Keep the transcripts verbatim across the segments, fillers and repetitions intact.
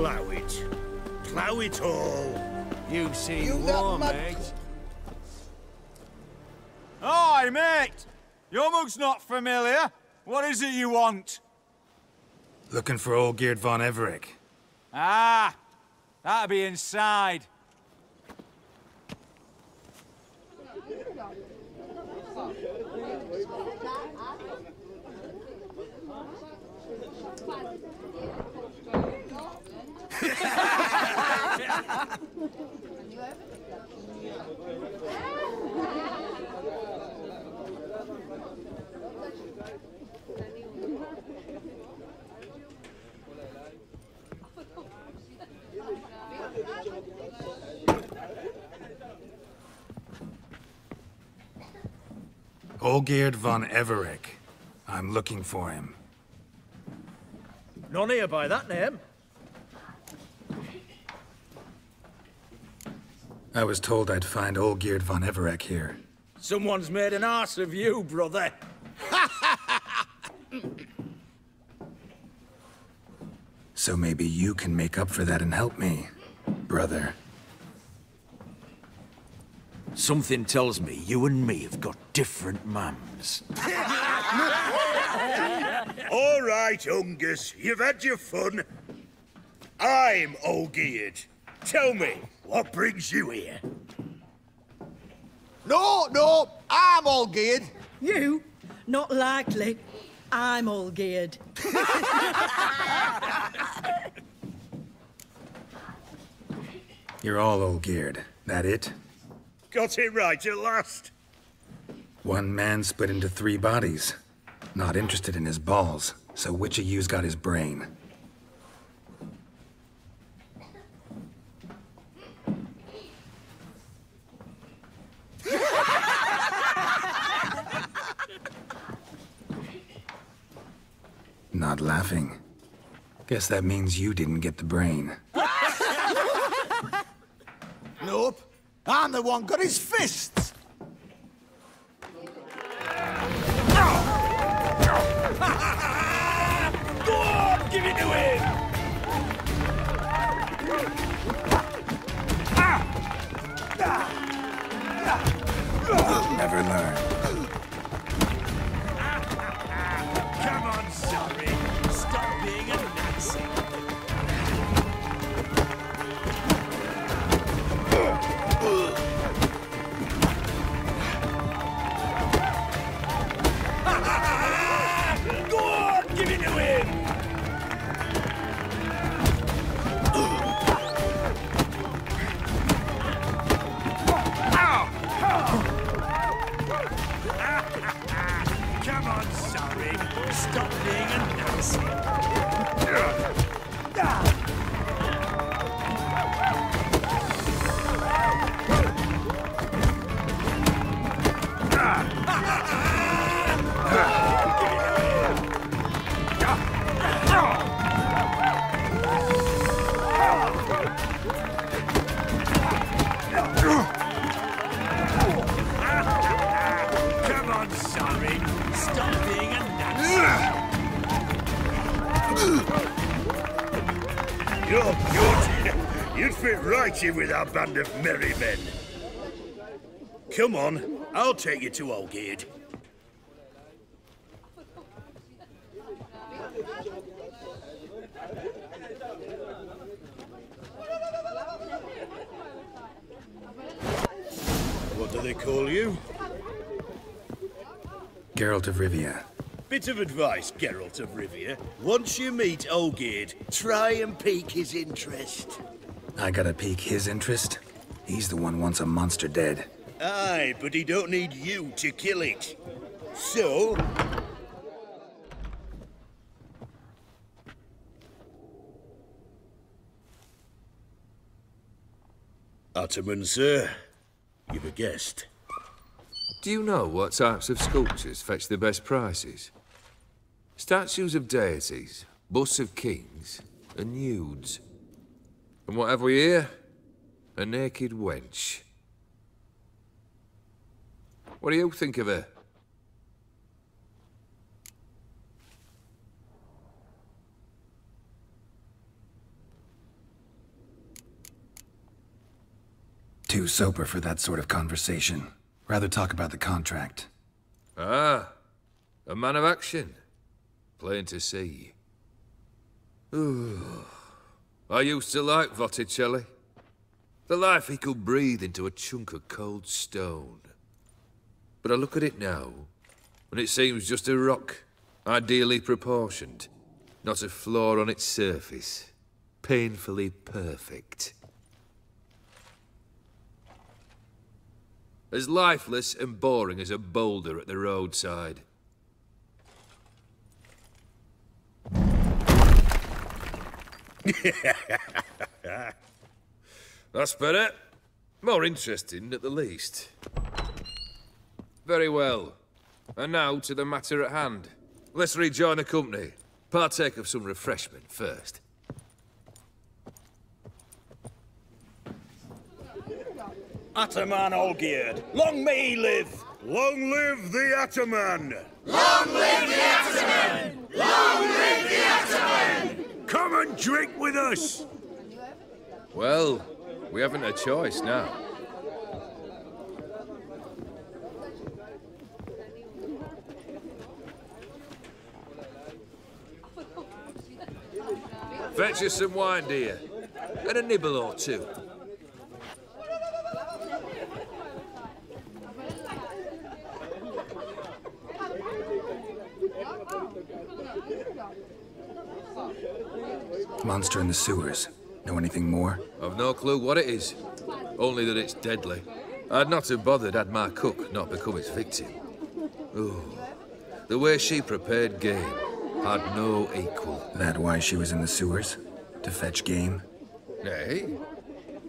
plough it. Plough it all. You've seen you war, mate. Aye, mate! Your mug's not familiar. What is it you want? Looking for Olgierd von Everec. Ah! That'll be inside. Olgierd von Everec. I'm looking for him. None here by that name. I was told I'd find Olgierd von Everec here. Someone's made an arse of you, brother. So maybe you can make up for that and help me, brother. Something tells me you and me have got different mums. All right, Ungus, you've had your fun. I'm Olgierd. Tell me, what brings you here? No, no, I'm Olgierd. You? Not likely. I'm Olgierd. You're all Olgierd, that it? Got it right at last. One man split into three bodies. Not interested in his balls, so which of you's got his brain? Not laughing. Guess that means you didn't get the brain. Nope. I'm the one got his fists! Go on, give it to him! I'll never learn. Come on, sorry. Stop being a Nazi. Stop being a Nazi. Come on, sorry. Stop being a You're good. You'd fit right in with our band of merry men. Come on, I'll take you to Olgierd. What do they call you? Geralt of Rivia. Bit of advice, Geralt of Rivia. Once you meet Olgierd, try and pique his interest. I gotta pique his interest? He's the one wants a monster dead. Aye, but he don't need you to kill it. So... Ataman, sir. You've a guest. Do you know what types of sculptures fetch the best prices? Statues of deities, busts of kings, and nudes. And what have we here? A naked wench. What do you think of her? sober for that sort of conversation. Rather talk about the contract. Ah, a man of action. Plain to see. Ooh. I used to like Votticelli. The life he could breathe into a chunk of cold stone. But I look at it now, and it seems just a rock, ideally proportioned. Not a flaw on its surface. Painfully perfect. As lifeless and boring as a boulder at the roadside. That's better. More interesting, at the least. Very well. And now to the matter at hand. Let's rejoin the company. Partake of some refreshment first. Ataman Olgierd, long may he live! Long live the Ataman! Long live the Ataman! Long live the Ataman! Come and drink with us! Well, we haven't a choice now. Fetch us some wine, dear, and a nibble or two. Monster in the sewers. Know anything more? I've no clue what it is. Only that it's deadly. I'd not have bothered had my cook not become its victim. Ooh. The way she prepared game had no equal. That why she was in the sewers? To fetch game? Nay.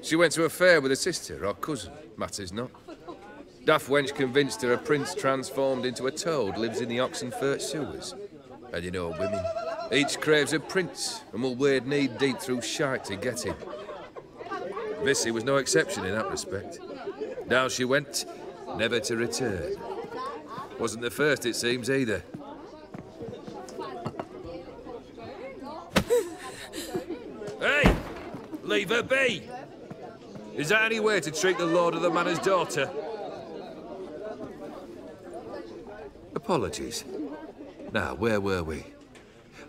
She went to a fair with her sister or cousin. Matters not. Daft wench convinced her a prince transformed into a toad lives in the Oxenfurt sewers. And you know women. Each craves a prince and will wade knee-deep through shite to get him. Missy was no exception in that respect. Down she went, never to return. Wasn't the first, it seems, either. Hey! Leave her be! Is that any way to treat the lord of the manor's daughter? Apologies. Now, where were we?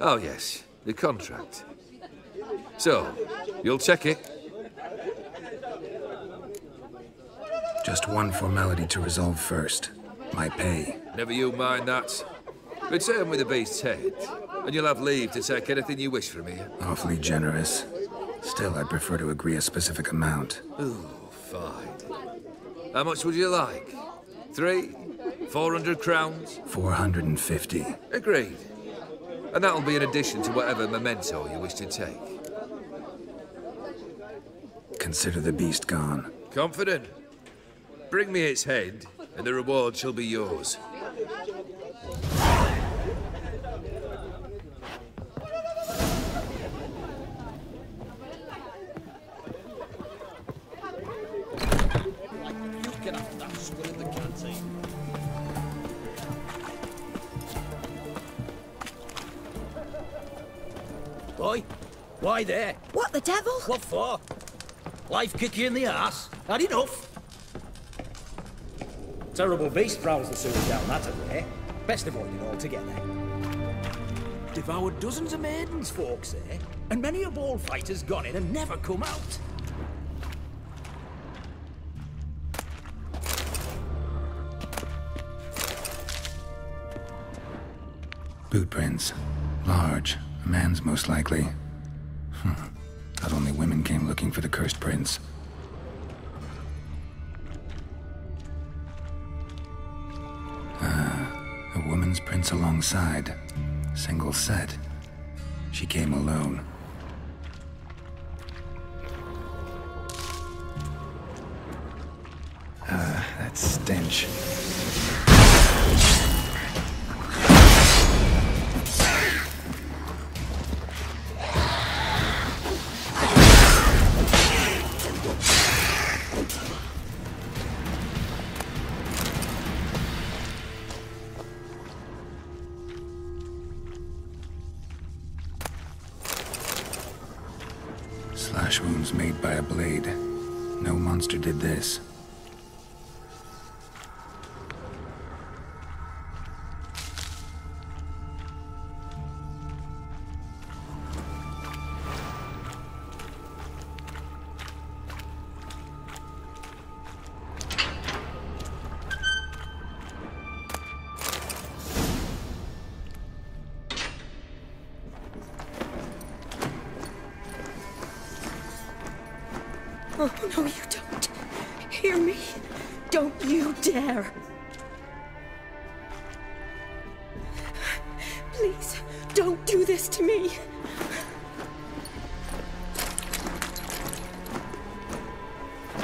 Oh, yes, the contract. So, you'll check it? Just one formality to resolve first. My pay. Never you mind that. Return with the beast's head, and you'll have leave to take anything you wish from here. Awfully generous. Still, I'd prefer to agree a specific amount. Ooh, fine. How much would you like? Three? Four hundred crowns? Four hundred and fifty. Agreed. And that'll be in addition to whatever memento you wish to take. Consider the beast gone. Confident. Bring me its head, and the reward shall be yours. Boy, why there? What the devil? What for? Life kick you in the arse? Had enough? Terrible beast prowls the sewers down that way. Best avoid it altogether. Devoured dozens of maidens, folks, eh? And many a ball fighter's gone in and never come out. Boot prints. Large. A man's most likely. Huh. Not only women came looking for the cursed prince. Ah, a woman's prince alongside. Single set. She came alone. Ah, that stench. Slash wounds made by a blade. No monster did this.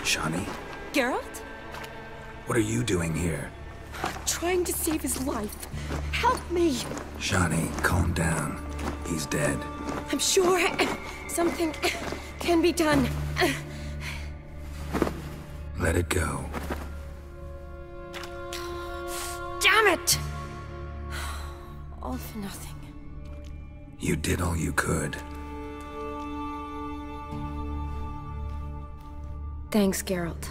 Shani? Geralt? What are you doing here? I'm trying to save his life. Help me! Shani, calm down. He's dead. I'm sure something can be done. Let it go. Damn it! All for nothing. You did all you could. Thanks, Geralt.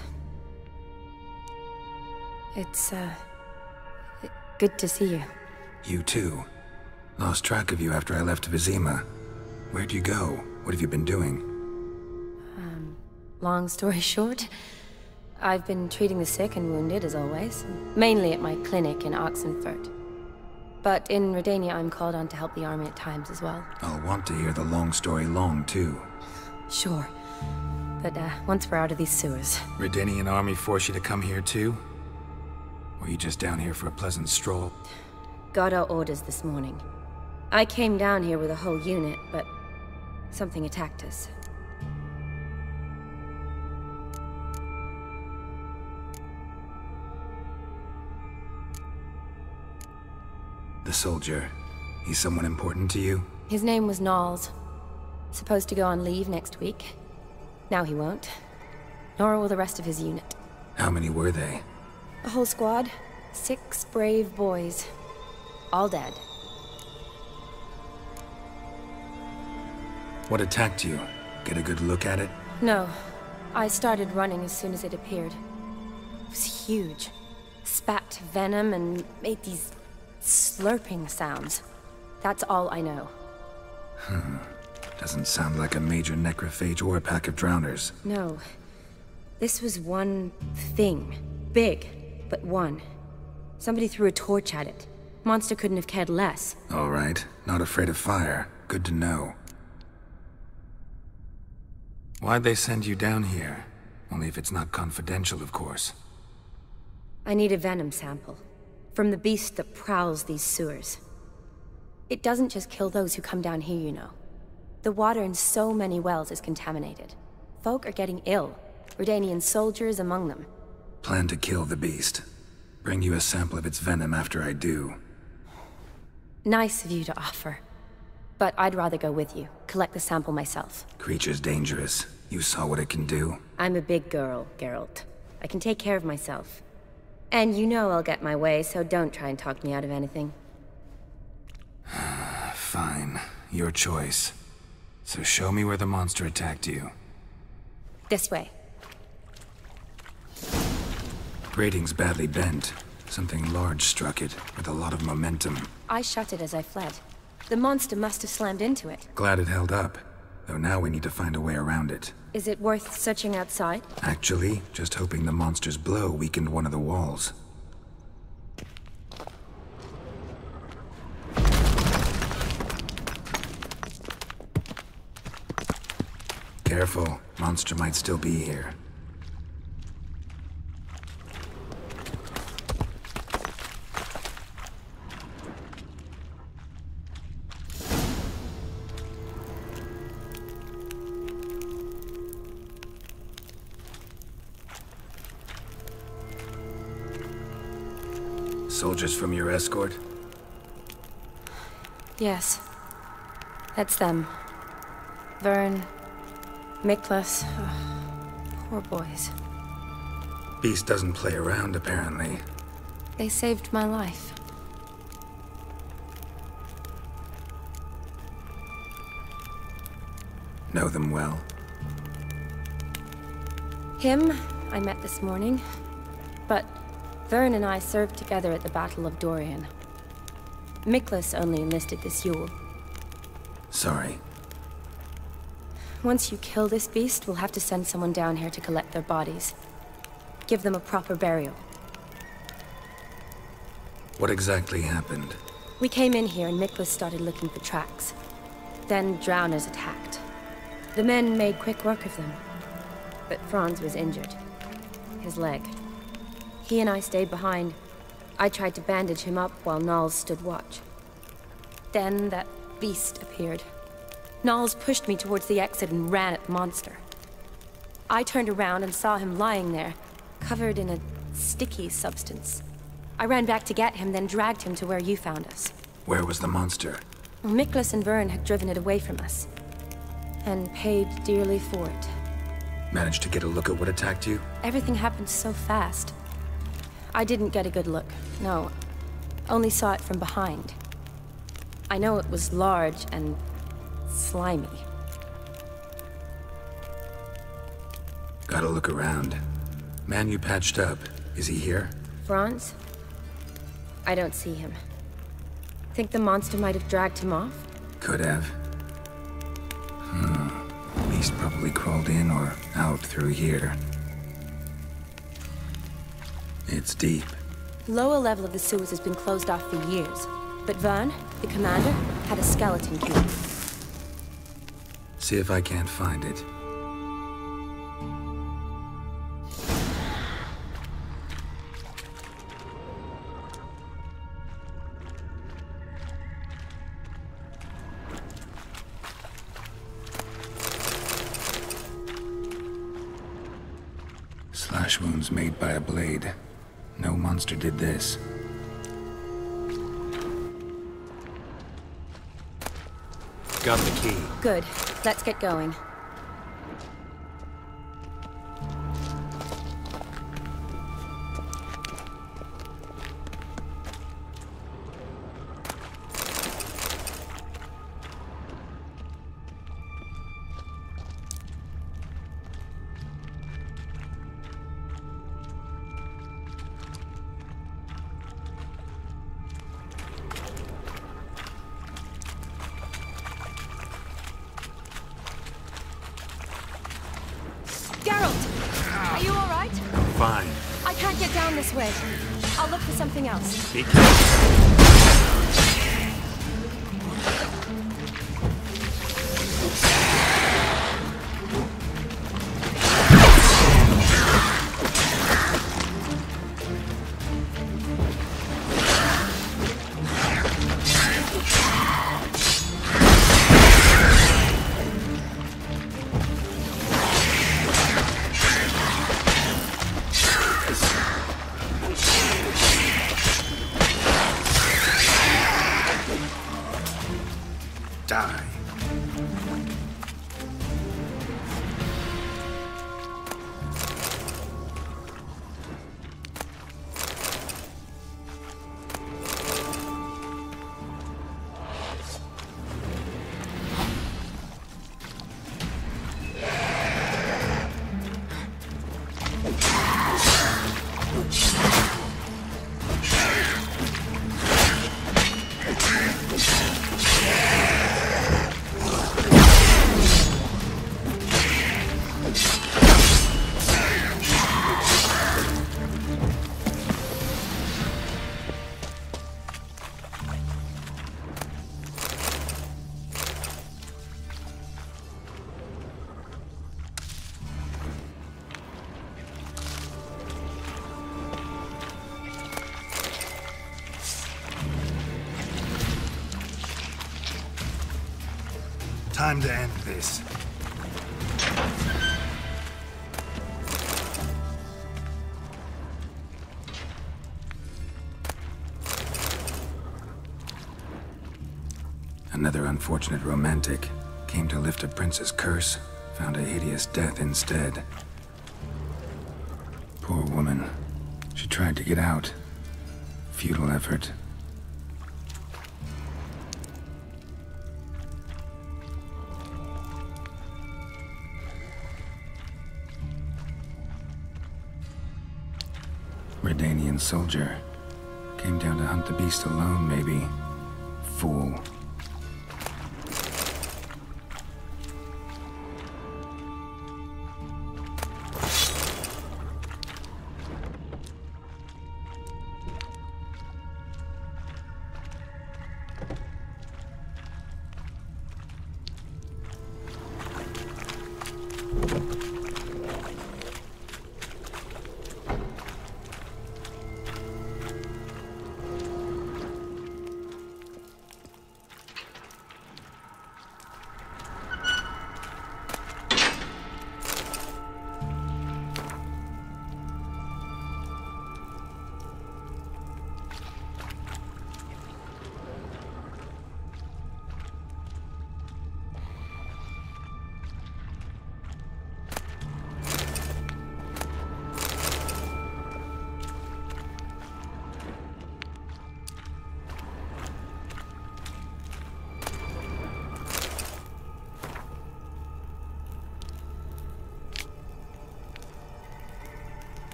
It's, uh... good to see you. You too. Lost track of you after I left Vizima. Where'd you go? What have you been doing? Um, long story short, I've been treating the sick and wounded, as always. Mainly at my clinic in Oxenfurt. But in Redania, I'm called on to help the army at times as well. I'll want to hear the long story long, too. Sure. But, uh, once we're out of these sewers... Redanian army forced you to come here, too? Were you just down here for a pleasant stroll? Got our orders this morning. I came down here with a whole unit, but... something attacked us. The soldier... he's someone important to you? His name was Nals. Supposed to go on leave next week. Now he won't. Nor will the rest of his unit. How many were they? A whole squad. Six brave boys. All dead. What attacked you? Get a good look at it? No. I started running as soon as it appeared. It was huge. Spat venom and made these slurping sounds. That's all I know. Hmm. Doesn't sound like a major necrophage or a pack of drowners. No. This was one thing. Big, but one. Somebody threw a torch at it. Monster couldn't have cared less. All right. Not afraid of fire. Good to know. Why'd they send you down here? Only if it's not confidential, of course. I need a venom sample. From the beast that prowls these sewers. It doesn't just kill those who come down here, you know. The water in so many wells is contaminated. Folk are getting ill. Redanian soldiers among them. Plan to kill the beast. Bring you a sample of its venom after I do. Nice of you to offer. But I'd rather go with you. Collect the sample myself. Creature's dangerous. You saw what it can do. I'm a big girl, Geralt. I can take care of myself. And you know I'll get my way, so don't try and talk me out of anything. Fine. Your choice. So show me where the monster attacked you. This way. Grating's badly bent. Something large struck it, with a lot of momentum. I shut it as I fled. The monster must have slammed into it. Glad it held up. Though now we need to find a way around it. Is it worth searching outside? Actually, just hoping the monster's blow weakened one of the walls. Careful. Monster might still be here. Soldiers from your escort? Yes. That's them. Vern... Miklas. Oh, poor boys. Beast doesn't play around, apparently. They saved my life. Know them well? Him, I met this morning, but Vern and I served together at the Battle of Dorian. Miklas only enlisted this Yule. Sorry. Once you kill this beast, we'll have to send someone down here to collect their bodies. Give them a proper burial. What exactly happened? We came in here and Miklas started looking for tracks. Then drowners attacked. The men made quick work of them. But Franz was injured. His leg. He and I stayed behind. I tried to bandage him up while Nals stood watch. Then that beast appeared. Nals pushed me towards the exit and ran at the monster. I turned around and saw him lying there, covered in a sticky substance. I ran back to get him, then dragged him to where you found us. Where was the monster? Well, Miklas and Vern had driven it away from us. And paid dearly for it. Managed to get a look at what attacked you? Everything happened so fast. I didn't get a good look, no. Only saw it from behind. I know it was large and slimy. Gotta look around. Man you patched up, is he here? Franz? I don't see him. Think the monster might have dragged him off? Could have. Hmm. Beast probably crawled in or out through here. It's deep. Lower level of the sewers has been closed off for years, but Vern, the commander, had a skeleton cube. See if I can't find it. Slash wounds made by a blade. No monster did this. Got the key. Good. Let's get going. Time to end this. Another unfortunate romantic came to lift a prince's curse, found a hideous death instead. Poor woman. She tried to get out. Futile effort. Adernian soldier. Came down to hunt the beast alone, maybe. Fool.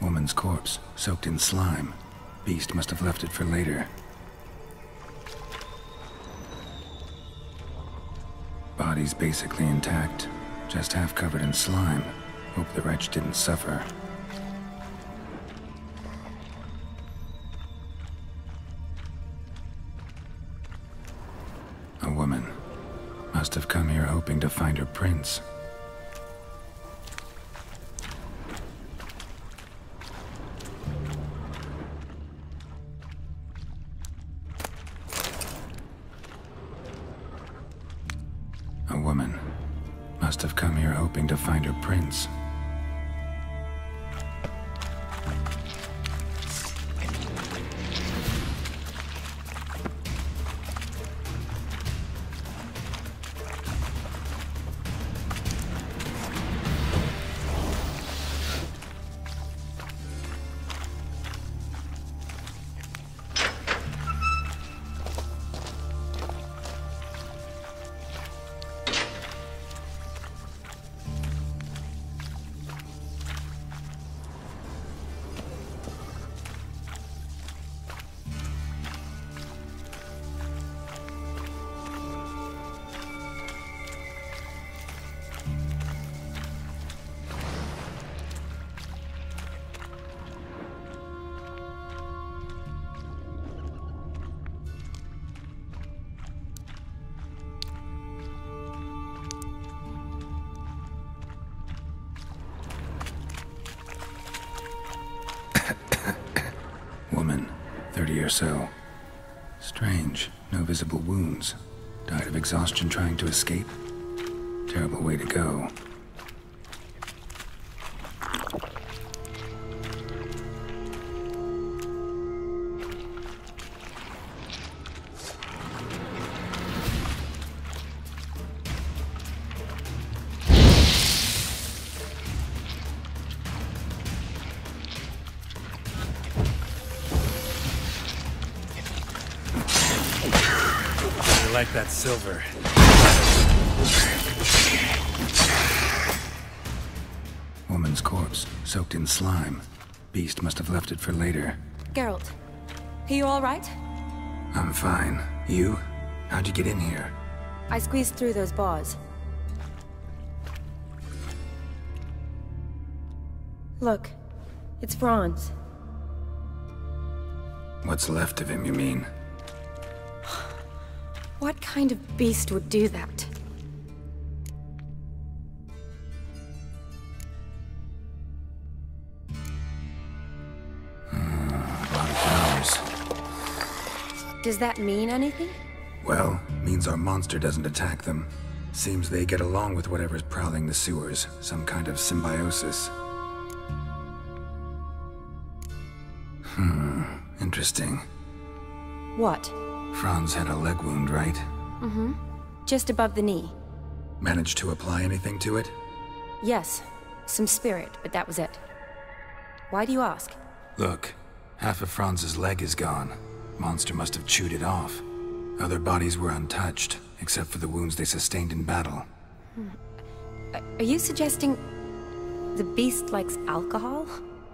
Woman's corpse, soaked in slime. Beast must have left it for later. Body's basically intact, just half covered in slime. Hope the wretch didn't suffer. A woman. Must have come here hoping to find her prince. Find her prince. Or so. Strange. No visible wounds. Died of exhaustion trying to escape. Terrible way to go. Like that silver. Woman's corpse, soaked in slime. Beast must have left it for later. Geralt, are you all right? I'm fine. You? How'd you get in here? I squeezed through those bars. Look, it's Franz. What's left of him, you mean? What kind of beast would do that? Uh, a lot of flowers. Does that mean anything? Well, means our monster doesn't attack them. Seems they get along with whatever's prowling the sewers. Some kind of symbiosis. Hmm, interesting. What? Franz had a leg wound, right? Mm-hmm. Just above the knee. Managed to apply anything to it? Yes. Some spirit, but that was it. Why do you ask? Look, half of Franz's leg is gone. Monster must have chewed it off. Other bodies were untouched, except for the wounds they sustained in battle. Hmm. Are you suggesting the beast likes alcohol?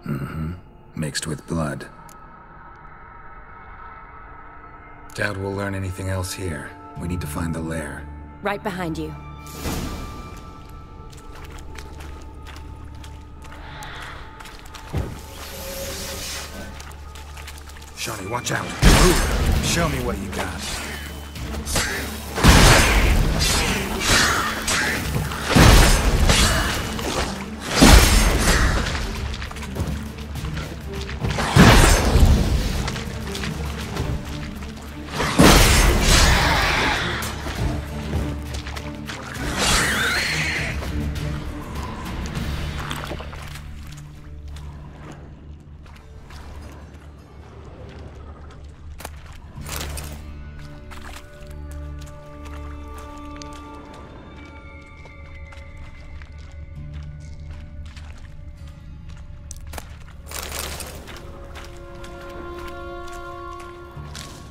Mm-hmm. Mixed with blood. Doubt we'll learn anything else here. We need to find the lair. Right behind you. Shani, watch out. Ooh, show me what you got.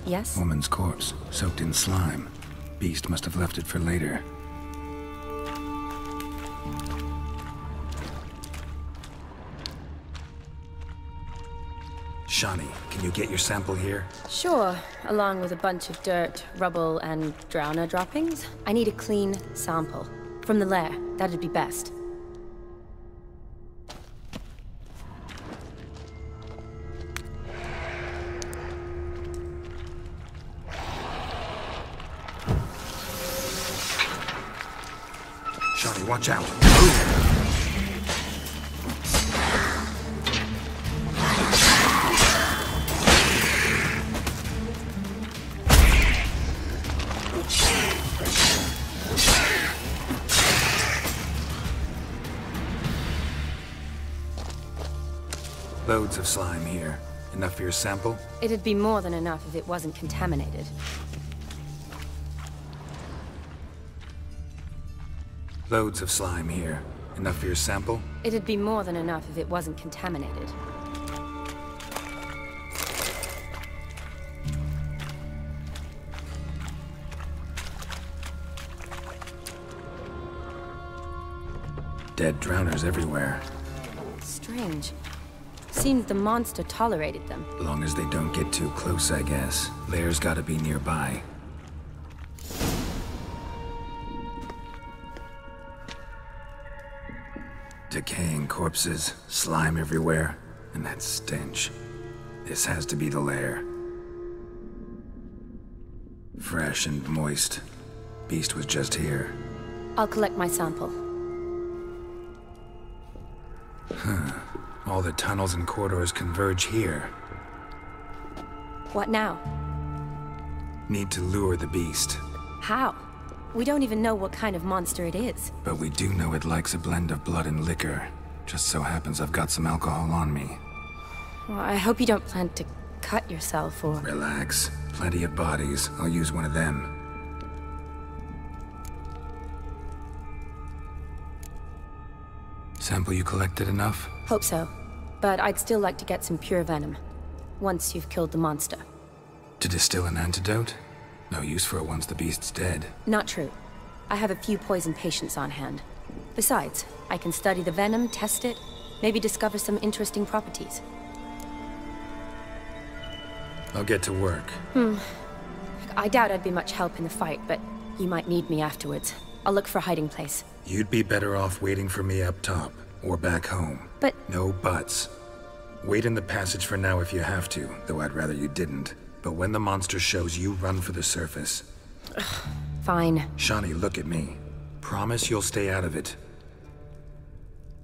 Yes? Woman's corpse, soaked in slime. Beast must have left it for later. Shani, can you get your sample here? Sure, along with a bunch of dirt, rubble, and drowner droppings. I need a clean sample. From the lair, that'd be best. Watch out. Loads of slime here. Enough for your sample? It'd be more than enough if it wasn't contaminated. Loads of slime here. Enough for your sample? It'd be more than enough if it wasn't contaminated. Dead drowners everywhere. Strange. Seems the monster tolerated them. As long as they don't get too close, I guess. Lair's gotta be nearby. Decaying corpses, slime everywhere, and that stench. This has to be the lair. Fresh and moist. Beast was just here. I'll collect my sample. Huh. All the tunnels and corridors converge here. What now? Need to lure the beast. How? We don't even know what kind of monster it is. But we do know it likes a blend of blood and liquor. Just so happens I've got some alcohol on me. Well, I hope you don't plan to cut yourself or... Relax. Plenty of bodies. I'll use one of them. Sample you collected enough? Hope so. But I'd still like to get some pure venom. Once you've killed the monster. To distill an antidote? No use for it once the beast's dead. Not true. I have a few poison patients on hand. Besides, I can study the venom, test it, maybe discover some interesting properties. I'll get to work. Hmm. I doubt I'd be much help in the fight, but you might need me afterwards. I'll look for a hiding place. You'd be better off waiting for me up top, or back home. But... No buts. Wait in the passage for now if you have to, though I'd rather you didn't. But when the monster shows, you run for the surface. Ugh, fine. Shani, look at me. Promise you'll stay out of it.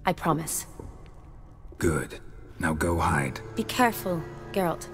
I promise. Good. Now go hide. Be careful, Geralt.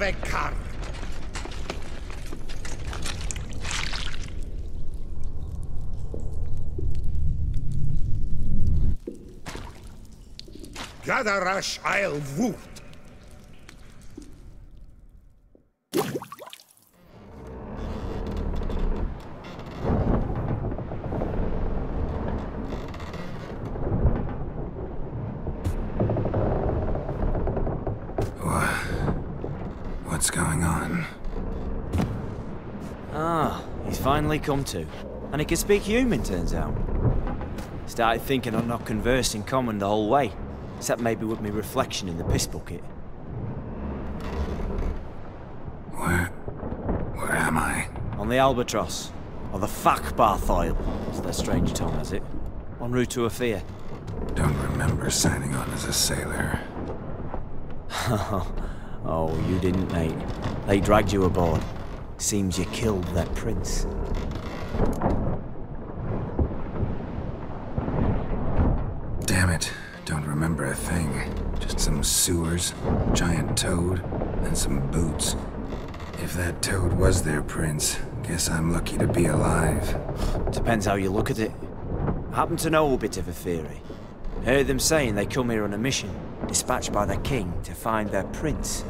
of a cart. Gather rush, I'll woot. What's going on? Ah, he's finally come to. And he can speak human, turns out. Started thinking I'd not conversed in common the whole way. Except maybe with me reflection in the piss bucket. Where... where am I? On the Albatross. Or the Fak Barthoil, as their strange tongue has it. En route to Ophir. Don't remember signing on as a sailor. Oh, you didn't, mate. They dragged you aboard. Seems you killed their prince. Damn it. Don't remember a thing. Just some sewers, giant toad, and some boots. If that toad was their prince, guess I'm lucky to be alive. Depends how you look at it. I happen to know a bit of a theory. Heard them saying they come here on a mission. Dispatched by the king to find their prince,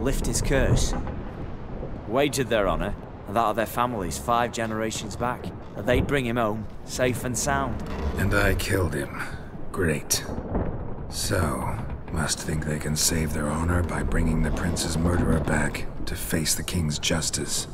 lift his curse. Wagered their honor, and that of their families five generations back, that they'd bring him home, safe and sound. And I killed him. Great. So, must think they can save their honor by bringing the prince's murderer back to face the king's justice.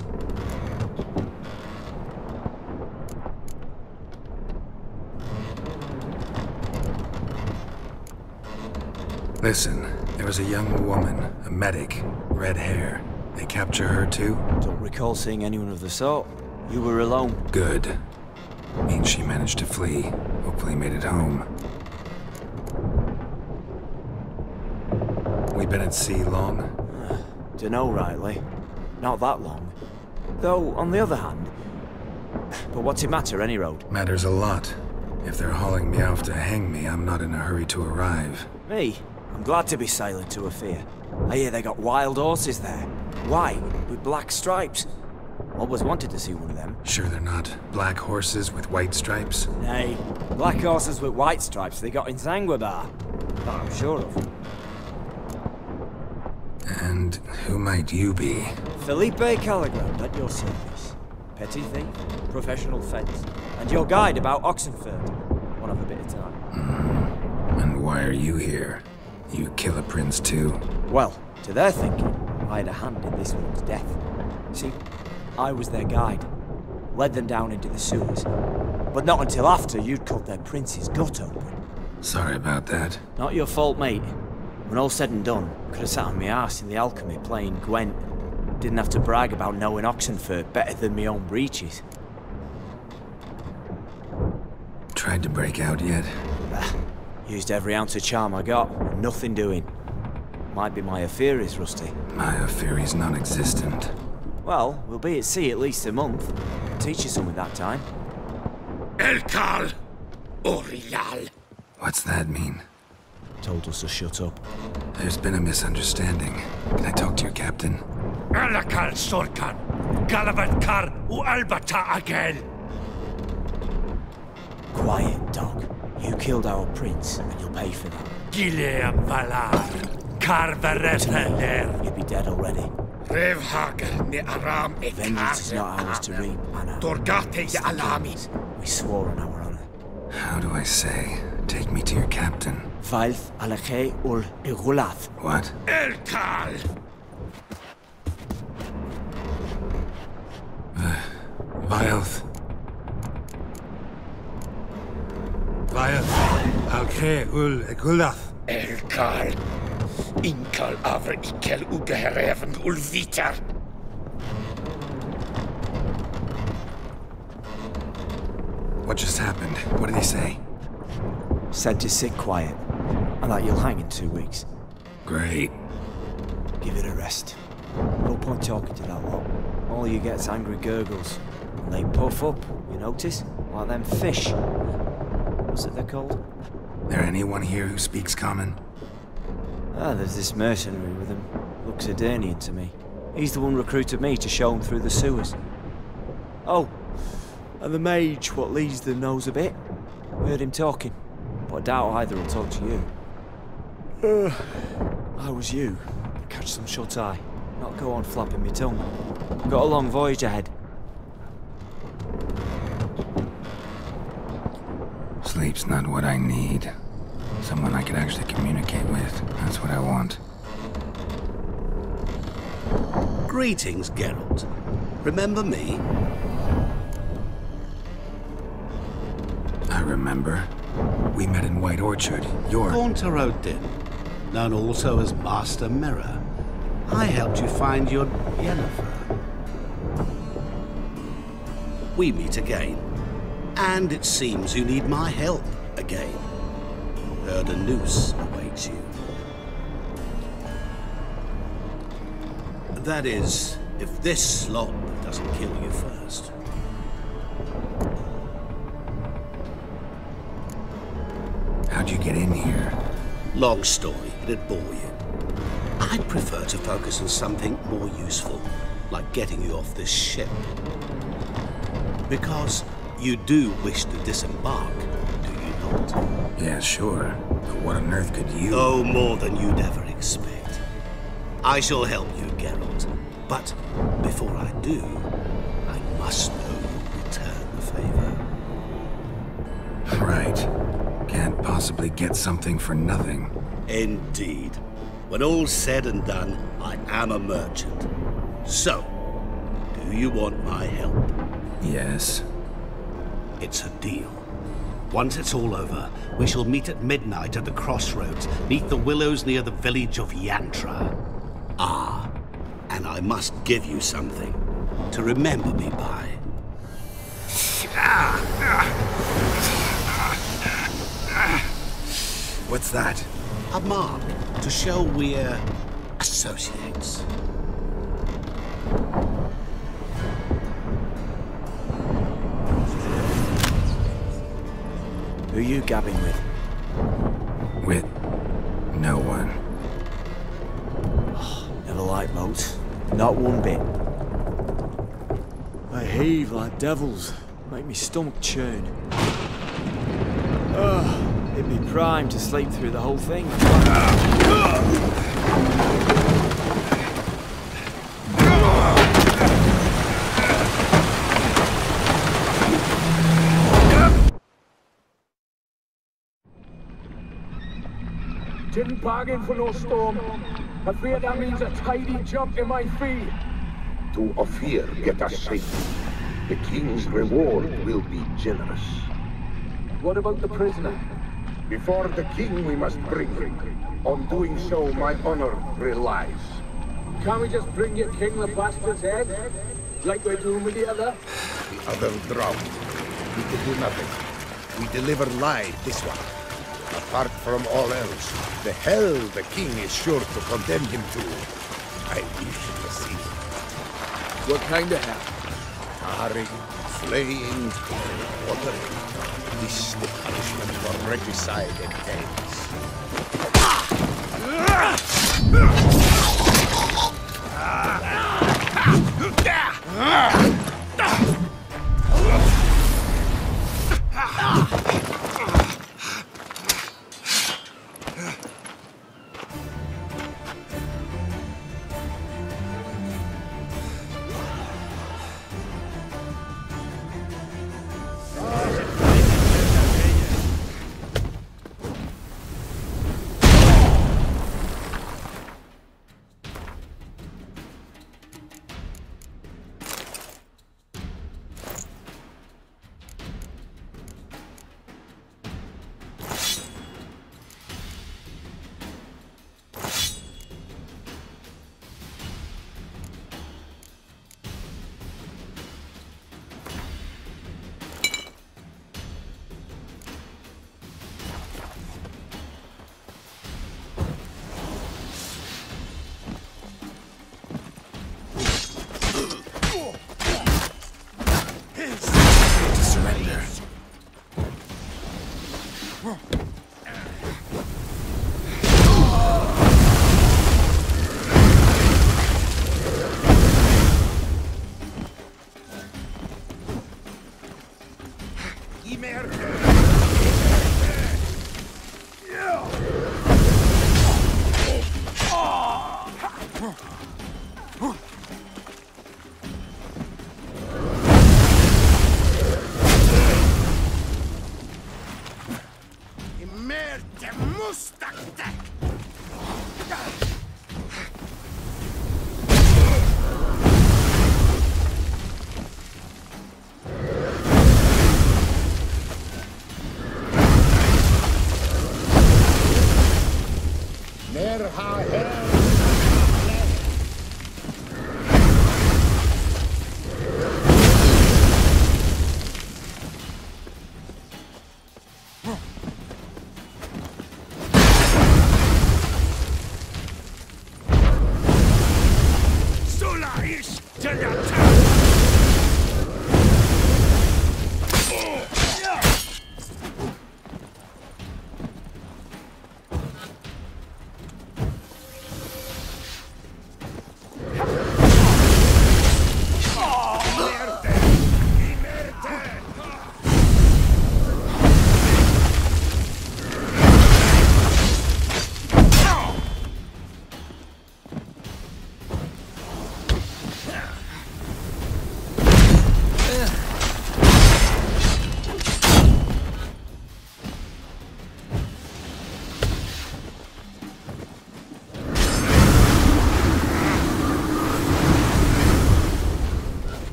Listen, there was a young woman, a medic, red hair. They capture her too? Don't recall seeing anyone of the sort. You were alone. Good. Means she managed to flee. Hopefully made it home. We been at sea long? Uh, dunno rightly. Not that long. Though, on the other hand... But what's it matter, any road? Matters a lot. If they're hauling me off to hang me, I'm not in a hurry to arrive. Me? I'm glad to be sailing to Ophir. I hear they got wild horses there. White, with black stripes. Always wanted to see one of them. Sure they're not black horses with white stripes? Nay, black horses with white stripes they got in Zangwabar. That I'm sure of. And who might you be? Felippe Kallegaro, at your service. Petty thief, professional fence, and your guide about Oxenfurt. One of a bit of time. Mm. And why are you here? You kill a prince too? Well, to their thinking, I had a hand in this one's death. See, I was their guide. Led them down into the sewers. But not until after you'd cut their prince's gut open. Sorry about that. Not your fault, mate. When all said and done, could have sat on my ass in the alchemy playing Gwent. Didn't have to brag about knowing Oxenford better than my own breeches. Tried to break out yet? Used every ounce of charm I got, nothing doing. Might be my Ophiri's rusty. My Ophiri's non-existent. Well, we'll be at sea at least a month. Teach you something that time. Elkal! Orial! What's that mean? Told us to shut up. There's been a misunderstanding. Can I talk to your captain? Alakal Sorkan! Galavatkar U Albata again! Quiet, dog. You killed our prince, and you'll pay for that. Gileam Valar, Carvaretta. You'd be dead already. Vengeance is not ours to reap, Anna. We swore on our honor. How do I say? Take me to your captain. Falth Alakhe ul Igulath. What? Elkal! Vilth. Okay, ul Egulath. Elkal. Inkal aver ikel ugehereven ul viter. What just happened? What did he say? Said to sit quiet, and that you'll hang in two weeks. Great. Give it a rest. No point talking to that lot. All you get's angry gurgles. And they puff up, you notice? Like them fish. What's it they're called? There anyone here who speaks common? Ah, there's this mercenary with him. Looks Adernian to me. He's the one recruited me to show him through the sewers. Oh, and the mage what leads them knows a bit. Heard him talking, but I doubt either will talk to you. Uh, I was you. Catch some shut eye, not go on flapping me tongue. Got a long voyage ahead. Sleep's not what I need. Someone I can actually communicate with, that's what I want. Greetings, Geralt. Remember me? I remember. We met in White Orchard. You're... Gaunter O'Dimm, known also as Master Mirror. I helped you find your Yennefer. We meet again. And it seems you need my help again. Heard a noose awaits you. That is, if this slop doesn't kill you first. How'd you get in here? Long story, it'd bore you. I'd prefer to focus on something more useful, like getting you off this ship. Because you do wish to disembark, do you not? Yeah, sure. But what on earth could you... Oh, more than you'd ever expect. I shall help you, Geralt, but before I do, I must know you'll return the favor. Right. Can't possibly get something for nothing. Indeed. When all's said and done, I am a merchant. So, do you want my help? Yes. It's a deal. Once it's all over, we shall meet at midnight at the crossroads, neath the willows near the village of Yantra. Ah, and I must give you something to remember me by. What's that? A mark to show we're associates. Who are you gabbing with? With no one. Like most, not one bit. They heave like devils, make me stomach churn. Oh, it'd be prime to sleep through the whole thing. Didn't bargain for no storm. I fear that means a tidy jump in my fee. To Ophir, get us safely. The king's reward will be generous. What about the prisoner? Before the king we must bring him. On doing so, my honor relies. Can't we just bring your king the bastard's head? Like we do with the other? The other drowned. We could do nothing. We deliver live this one. Apart from all else, the hell the king is sure to condemn him to. I wish to see. What kind of hell? Tarring, slaying, watering. This the punishment for regicide and deaths.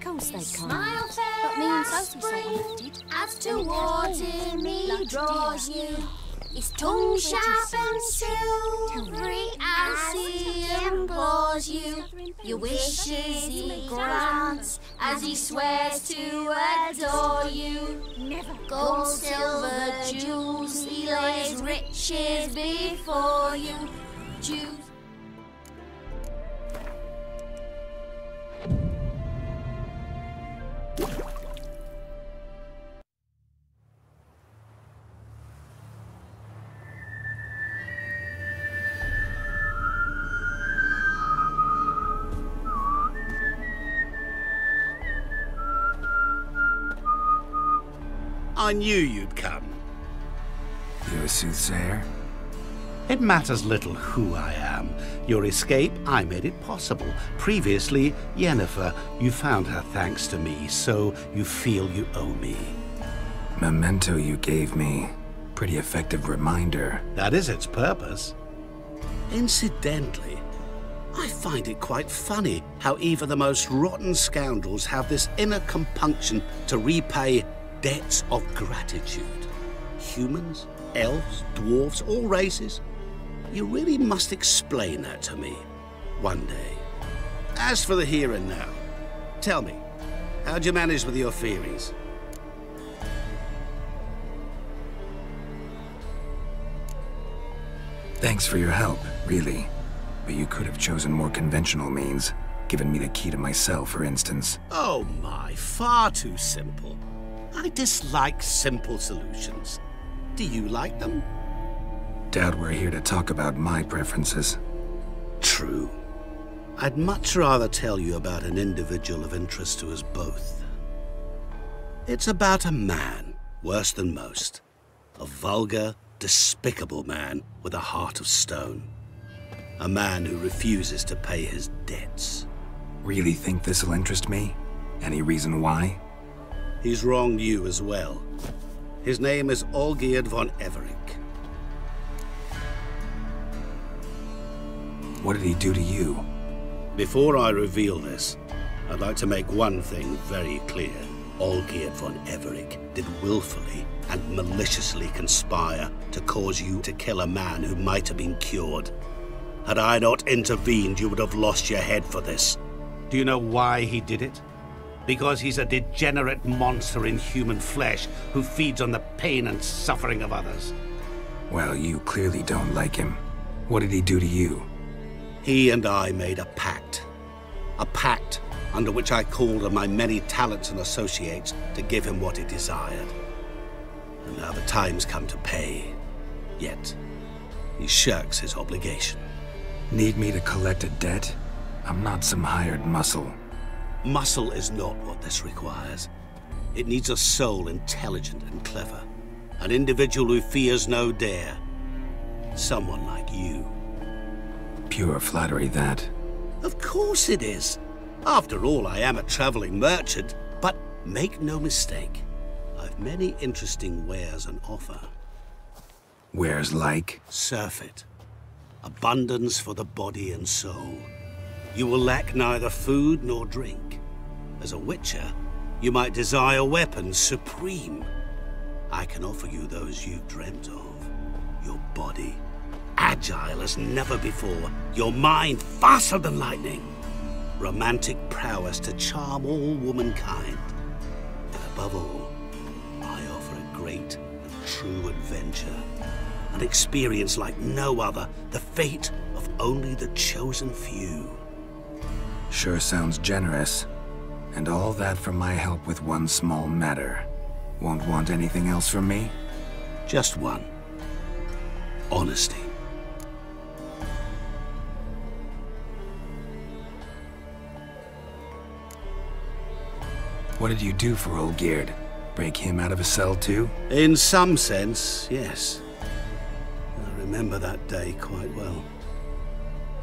Coast they come, but me and Sophie as to water me draws you. His tongue sharp and silvery as he implores you. Your wishes he grants as he swears to adore you. Gold, silver, jewels, he lays riches before you. Jews. I knew you'd come. You're a soothsayer? It matters little who I am. Your escape, I made it possible. Previously, Yennefer, you found her thanks to me, so you feel you owe me. Memento you gave me. Pretty effective reminder. That is its purpose. Incidentally, I find it quite funny how even the most rotten scoundrels have this inner compunction to repay debts of gratitude. Humans, elves, dwarves, all races. You really must explain that to me one day. As for the here and now, tell me, how'd you manage with your theories? Thanks for your help, really. But you could have chosen more conventional means, given me the key to my cell, for instance. Oh my, far too simple. I dislike simple solutions. Do you like them? Doubt we're here to talk about my preferences. True. I'd much rather tell you about an individual of interest to us both. It's about a man, worse than most. A vulgar, despicable man with a heart of stone. A man who refuses to pay his debts. Really think this'll interest me? Any reason why? He's wronged you as well. His name is Olgierd von Everec. What did he do to you? Before I reveal this, I'd like to make one thing very clear. Olgierd von Everec did willfully and maliciously conspire to cause you to kill a man who might have been cured. Had I not intervened, you would have lost your head for this. Do you know why he did it? Because he's a degenerate monster in human flesh who feeds on the pain and suffering of others. Well, you clearly don't like him. What did he do to you? He and I made a pact. A pact under which I called on my many talents and associates to give him what he desired. And now the time's come to pay. Yet, he shirks his obligation. Need me to collect a debt? I'm not some hired muscle. Muscle is not what this requires. It needs a soul intelligent and clever. An individual who fears no dare. Someone like you. Pure flattery, that. Of course it is. After all, I am a traveling merchant. But make no mistake, I've many interesting wares on offer. Wares like? Surfeit. Abundance for the body and soul. You will lack neither food nor drink. As a witcher, you might desire weapons supreme. I can offer you those you've dreamt of. Your body, agile as never before. Your mind, faster than lightning. Romantic prowess to charm all womankind. And above all, I offer a great and true adventure. An experience like no other. The fate of only the chosen few. Sure sounds generous. And all that for my help with one small matter. Won't want anything else from me? Just one. Honesty. What did you do for Olgierd? Break him out of a cell too? In some sense, yes. I remember that day quite well.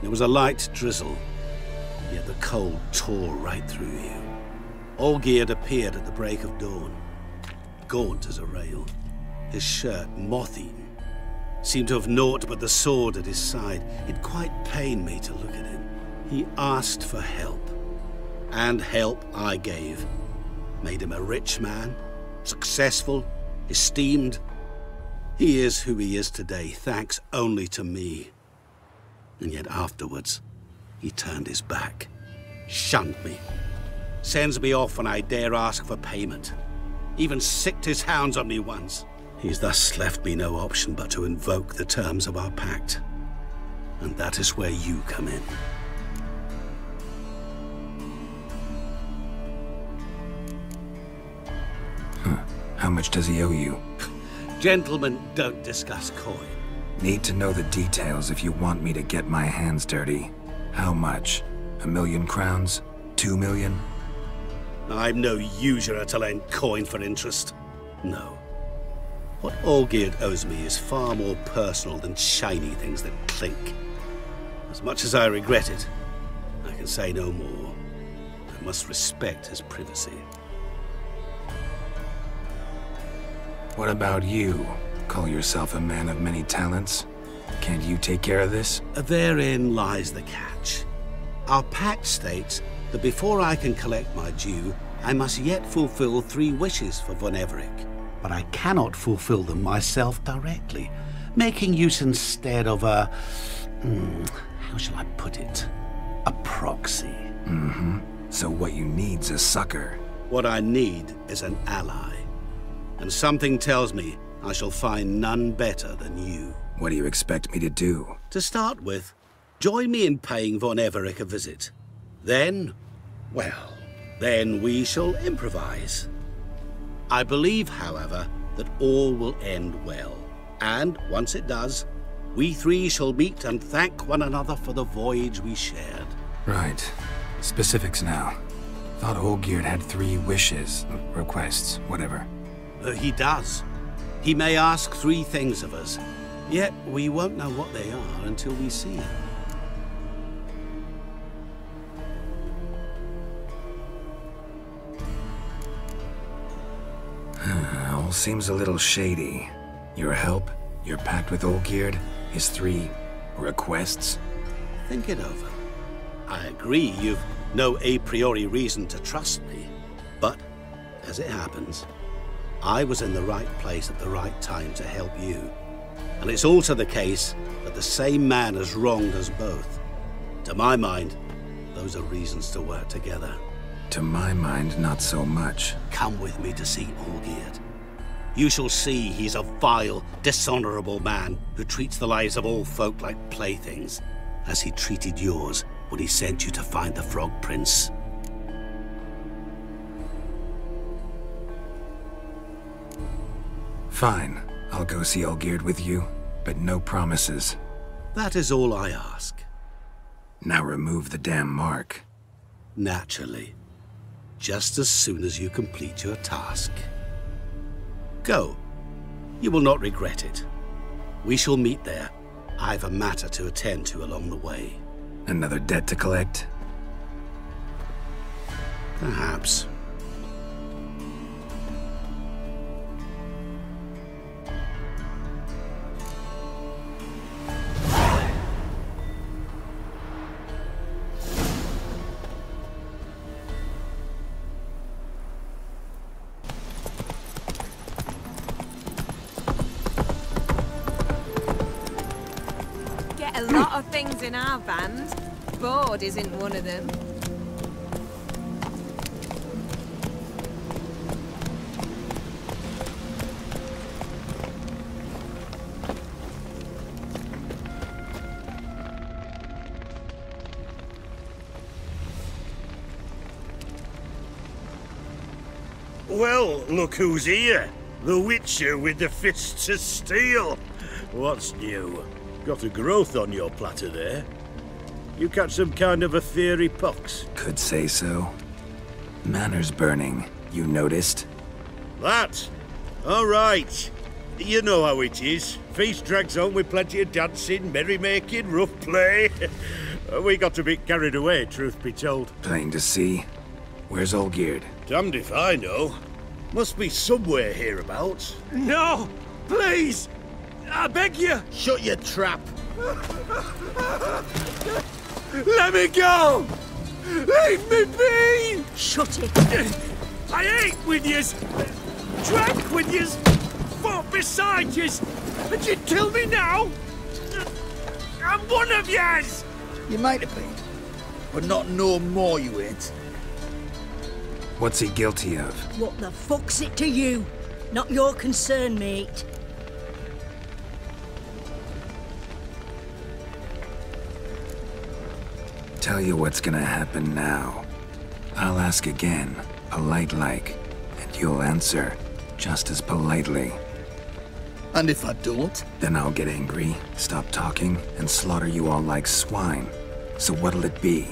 It was a light drizzle, yet the cold tore right through you. Olgierd appeared at the break of dawn, gaunt as a rail, his shirt moth-eaten. Seemed to have naught but the sword at his side. It quite pained me to look at him. He asked for help, and help I gave. Made him a rich man, successful, esteemed. He is who he is today, thanks only to me. And yet afterwards, he turned his back, shunned me, sends me off when I dare ask for payment. Even sicked his hounds on me once. He's thus left me no option but to invoke the terms of our pact. And that is where you come in. Huh. How much does he owe you? Gentlemen, don't discuss coin. Need to know the details if you want me to get my hands dirty. How much? A million crowns? Two million? I'm no usurer to lend coin for interest. No. What Olgierd owes me is far more personal than shiny things that clink. As much as I regret it, I can say no more. I must respect his privacy. What about you? Call yourself a man of many talents? Can't you take care of this? Therein lies the catch. Our pact states that before I can collect my due, I must yet fulfill three wishes for von Everec. But I cannot fulfill them myself directly, making use instead of a, mm, how shall I put it, a proxy. Mm-hmm. So what you need's a sucker. What I need is an ally. And something tells me I shall find none better than you. What do you expect me to do? To start with, join me in paying von Everec a visit. Then, well, then we shall improvise. I believe, however, that all will end well. And, once it does, we three shall meet and thank one another for the voyage we shared. Right. Specifics now. Thought Olgierd had three wishes, requests, whatever. Uh, he does. He may ask three things of us. Yet, we won't know what they are until we see him. All seems a little shady. Your help, your pact with Olgierd, his three requests. Think it over. I agree you've no a priori reason to trust me, but as it happens, I was in the right place at the right time to help you. And it's also the case that the same man has wronged us both. To my mind, those are reasons to work together. To my mind, not so much. Come with me to see Olgierd. You shall see he's a vile, dishonorable man who treats the lives of all folk like playthings, as he treated yours when he sent you to find the Frog Prince. Fine. I'll go see Olgierd with you, but no promises. That is all I ask. Now remove the damn mark. Naturally. Just as soon as you complete your task. Go. You will not regret it. We shall meet there. I've a matter to attend to along the way. Another debt to collect? Perhaps. In our band, bored isn't one of them. Well, look who's here. The Witcher with the fists of steel. What's new? Got a growth on your platter there. You catch some kind of a Ophiri pox? Could say so. Manners burning, you noticed? That? All right. You know how it is. Feast drags on with plenty of dancing, merrymaking, rough play. We got a bit carried away, truth be told. Plain to see. Where's Olgierd? Damned if I know. Must be somewhere hereabouts. No! Please! I beg you! Shut your trap! Let me go! Leave me be! Shut it! I ate with yous! Drank with yous! Fought beside yous! And you kill me now? I'm one of yous! You might have been, but not no more you ain't. What's he guilty of? What the fuck's it to you? Not your concern, mate. Tell you what's gonna happen now. I'll ask again, polite-like, and you'll answer, just as politely. And if I don't? Then I'll get angry, stop talking, and slaughter you all like swine. So what'll it be?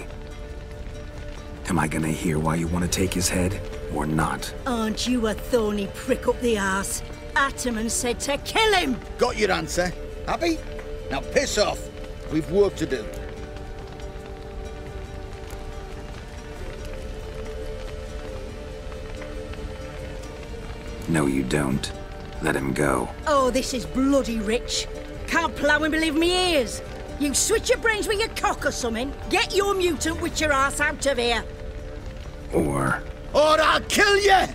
Am I gonna hear why you want to take his head, or not? Aren't you a thorny prick up the arse? Ataman said to kill him! Got your answer. Happy? Now piss off. We've work to do. No, you don't. Let him go. Oh, this is bloody rich. Can't plough and believe me ears. You switch your brains with your cock or something. Get your mutant witcher ass out of here. Or... Or I'll kill you!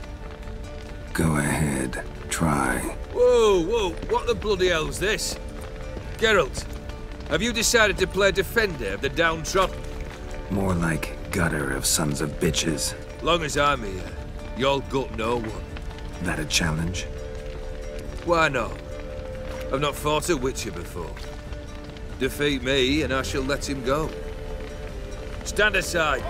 Go ahead. Try. Whoa, whoa. What the bloody hell's this? Geralt, have you decided to play defender of the downtrodden? More like gutter of sons of bitches. Long as I'm here, y'all got no one. That a challenge? Why not? I've not fought a Witcher before. Defeat me and I shall let him go. Stand aside.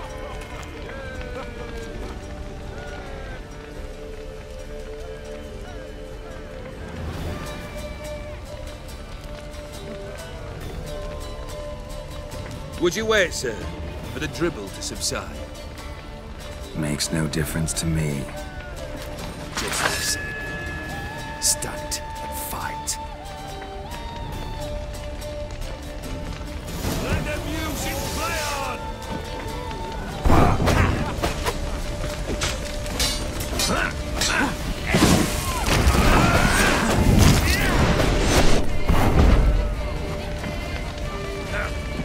Would you wait, sir, for the dribble to subside? Makes no difference to me. Stand and fight. Let the music play on!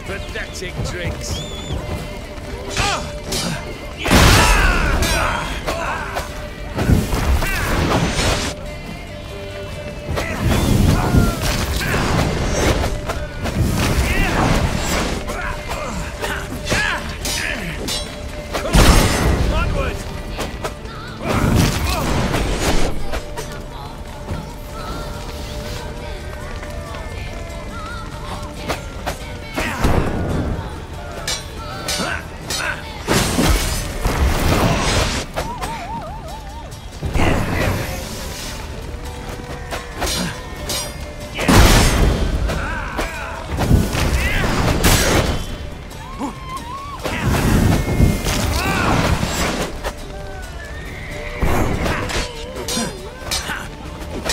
Pathetic tricks.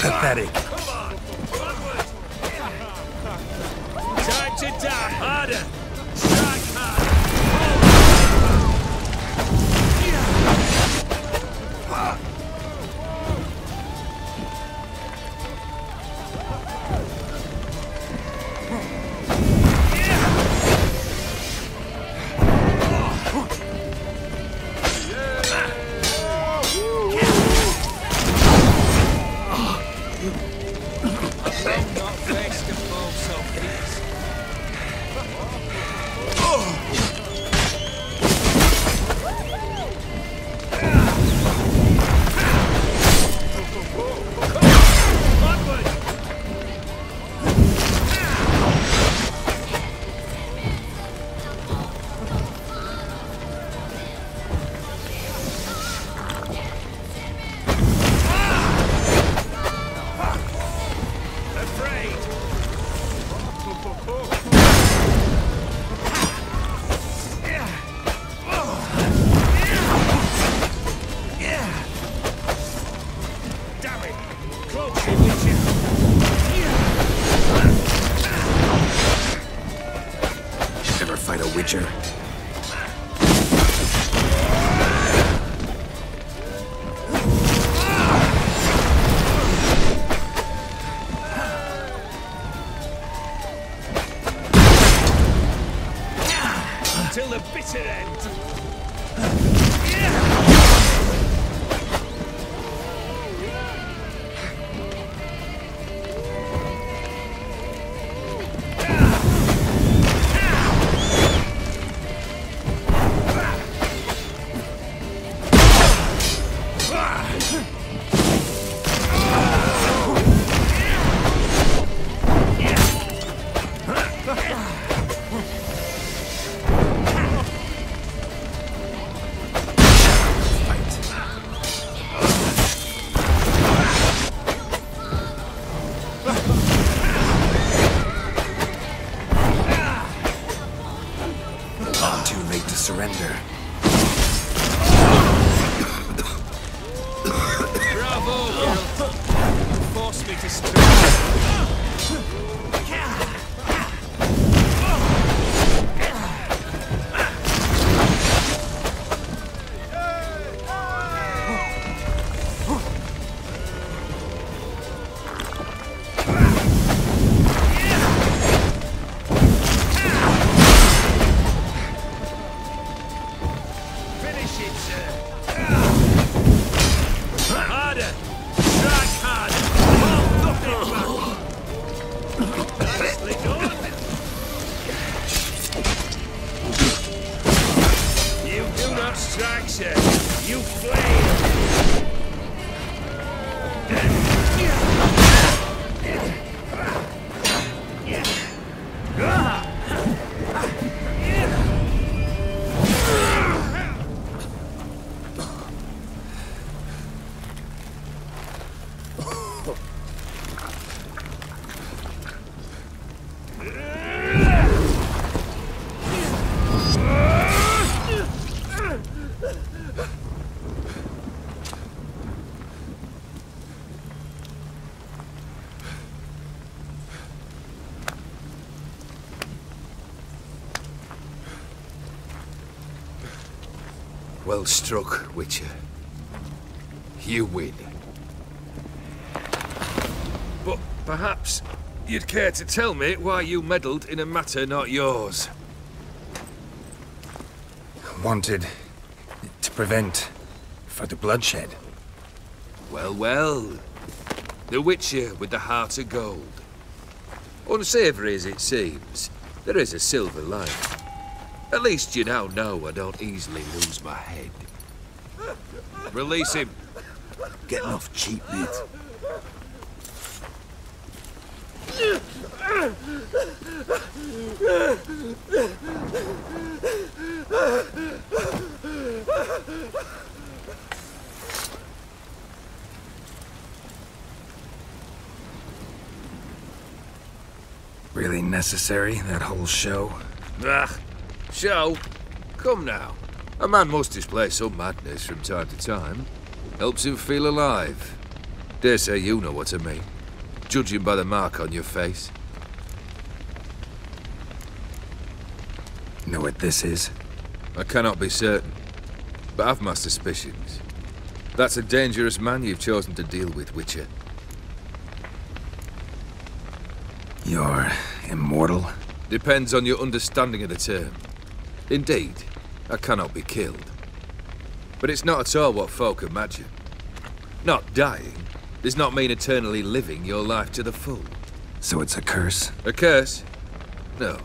pathetic. Time to die harder. Strike Well struck, Witcher. You win. But perhaps you'd care to tell me why you meddled in a matter not yours. Wanted to prevent further bloodshed. Well, well. The Witcher with the heart of gold. Unsavory as it seems, there is a silver lining. At least you now know I don't easily lose my head. Release him. Getting off cheap, mate. Really necessary, that whole show? Ah. So, come now. A man must display some madness from time to time. Helps him feel alive. Dare say you know what I mean, judging by the mark on your face. Know what this is? I cannot be certain, but I've my suspicions. That's a dangerous man you've chosen to deal with, Witcher. You're immortal? Depends on your understanding of the term. Indeed, I cannot be killed. But it's not at all what folk imagine. Not dying does not mean eternally living your life to the full. So it's a curse? A curse? No,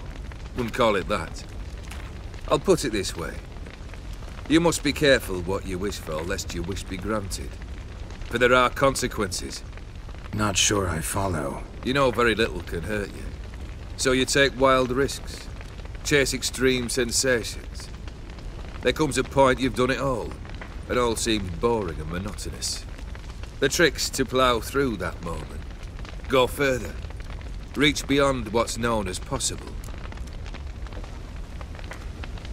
wouldn't call it that. I'll put it this way. You must be careful what you wish for, lest your wish be granted. For there are consequences. Not sure I follow. You know very little can hurt you. So you take wild risks. Chase extreme sensations. There comes a point you've done it all, and all seems boring and monotonous. The trick's to plough through that moment. Go further. Reach beyond what's known as possible.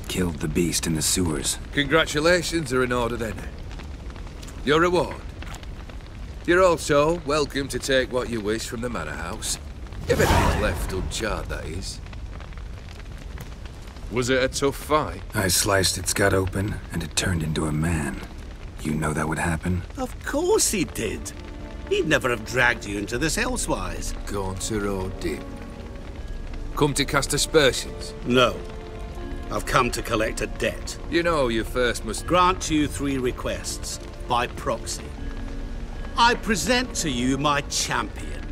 Killed the beast in the sewers. Congratulations are in order then. Your reward. You're also welcome to take what you wish from the manor house. If anything's left uncharred, that is. Was it a tough fight? I sliced its gut open, and it turned into a man. You know that would happen? Of course he did. He'd never have dragged you into this elsewise. Gaunter O'Dimm. Come to cast aspersions? No. I've come to collect a debt. You know you first must... Grant you three requests, by proxy. I present to you my champion,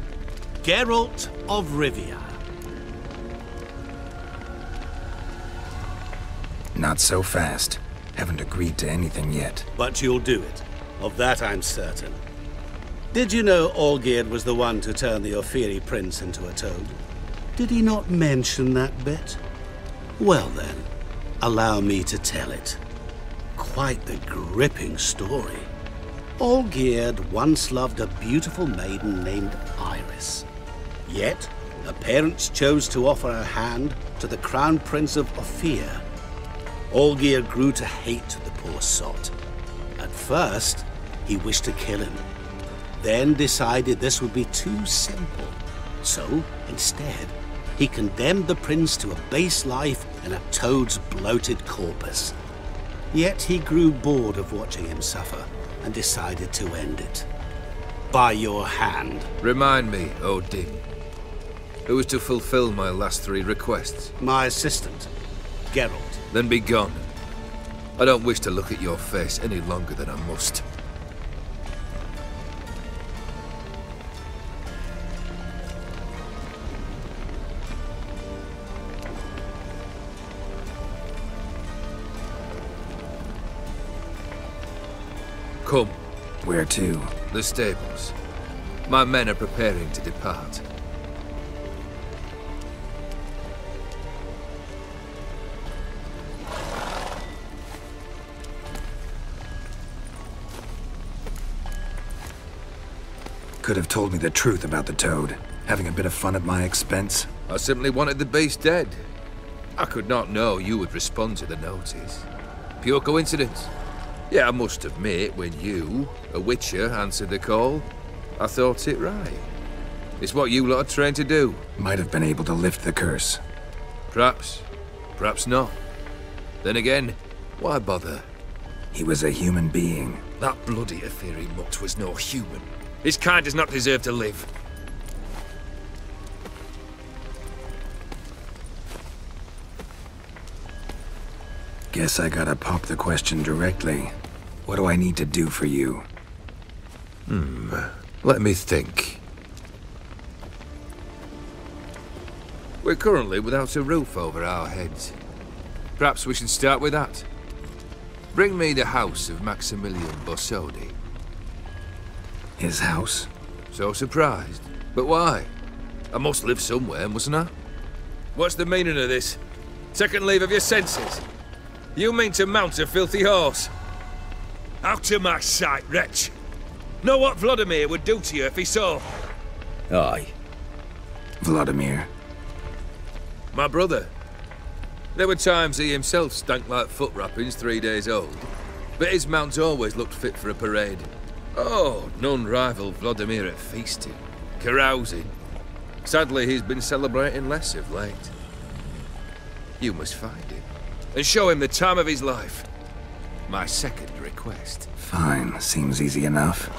Geralt of Rivia. Not so fast. Haven't agreed to anything yet. But you'll do it. Of that I'm certain. Did you know Olgierd was the one to turn the Ofieri prince into a toad? Did he not mention that bit? Well then, allow me to tell it. Quite the gripping story. Olgierd once loved a beautiful maiden named Iris. Yet, her parents chose to offer her hand to the Crown Prince of Ophir. Olgierd grew to hate the poor sot. At first, he wished to kill him, then decided this would be too simple. So, instead, he condemned the prince to a base life in a toad's bloated corpus. Yet he grew bored of watching him suffer, and decided to end it. By your hand. Remind me, O'Dimm, who is to fulfill my last three requests? My assistant, Geralt. Then be gone. I don't wish to look at your face any longer than I must. Come. Where to? The stables. My men are preparing to depart. Could have told me the truth about the toad. Having a bit of fun at my expense. I simply wanted the beast dead. I could not know you would respond to the notice. Pure coincidence. Yeah, I must admit, when you, a witcher, answered the call, I thought it right. It's what you lot are trained to do. Might have been able to lift the curse. Perhaps. Perhaps not. Then again, why bother? He was a human being. That bloody Ophiri mutt was no human. His kind does not deserve to live. Guess I gotta pop the question directly. What do I need to do for you? Hmm, let me think. We're currently without a roof over our heads. Perhaps we should start with that. Bring me the house of Maximilian Borsodi. His house? So surprised. But why? I must live somewhere, mustn't I? What's the meaning of this? Second leave of your senses. You mean to mount a filthy horse? Out of my sight, wretch! Know what Vlodimir would do to you if he saw? Aye. Vlodimir. My brother. There were times he himself stank like foot wrappings three days old, but his mount always looked fit for a parade. Oh, known rival Vlodimir feasting, carousing. Sadly, he's been celebrating less of late. You must find him and show him the time of his life. My second request. Fine, seems easy enough.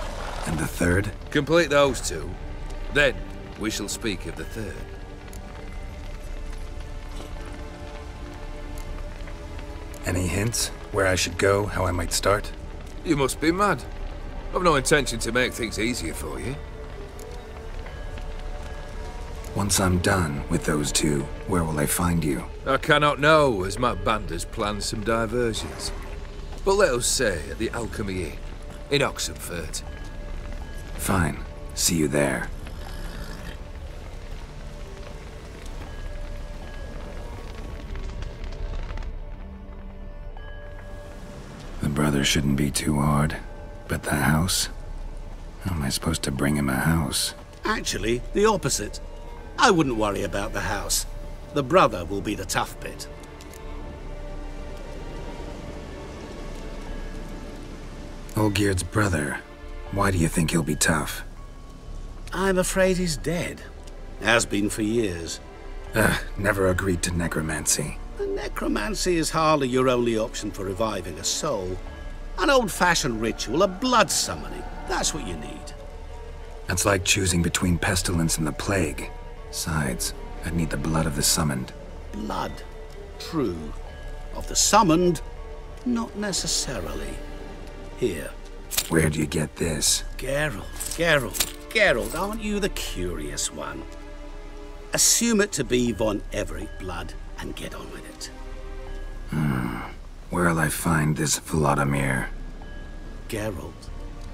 And the third? Complete those two. Then we shall speak of the third. Any hints? Where I should go? How I might start? You must be mad. I've no intention to make things easier for you. Once I'm done with those two, where will I find you? I cannot know, as my band has planned some diversions. But let us say at the Alchemy Inn, in Oxenfurt. Fine. See you there. The brother shouldn't be too hard, but the house? How am I supposed to bring him a house? Actually, the opposite. I wouldn't worry about the house. The brother will be the tough bit. Olgierd's brother. Why do you think he'll be tough? I'm afraid he's dead. Has been for years. Ugh, never agreed to necromancy. The necromancy is hardly your only option for reviving a soul. An old-fashioned ritual, a blood summoning. That's what you need. That's like choosing between pestilence and the plague. Besides, I'd need the blood of the summoned. Blood? True. Of the summoned? Not necessarily. Here. Where do you get this? Geralt, Geralt, Geralt, aren't you the curious one? Assume it to be von Everec blood and get on with it. Hmm. Where'll I find this Vladimir? Geralt,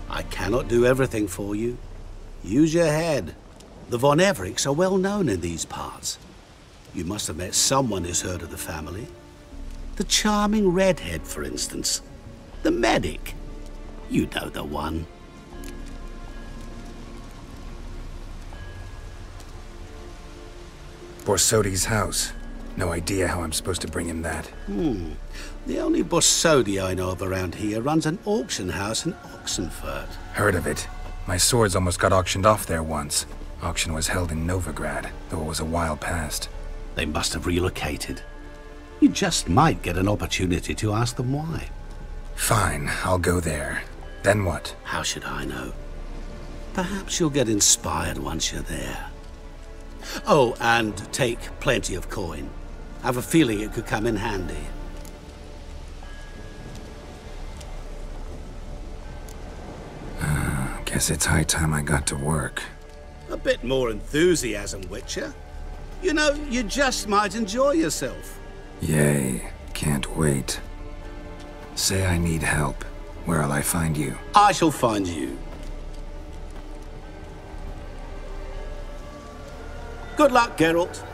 I cannot do everything for you. Use your head. The von Everecs are well known in these parts. You must have met someone who's heard of the family. The charming redhead, for instance. The medic. You know the one. Borsodi's house. No idea how I'm supposed to bring him that. Hmm. The only Borsodi I know of around here runs an auction house in Oxenfurt. Heard of it. My swords almost got auctioned off there once. Auction was held in Novigrad, though it was a while past. They must have relocated. You just might get an opportunity to ask them why. Fine, I'll go there. Then what? How should I know? Perhaps you'll get inspired once you're there. Oh, and take plenty of coin. I have a feeling it could come in handy. Uh, guess it's high time I got to work. A bit more enthusiasm, Witcher. You know, you just might enjoy yourself. Yay, can't wait. Say I need help. Where'll I find you? I shall find you. Good luck, Geralt.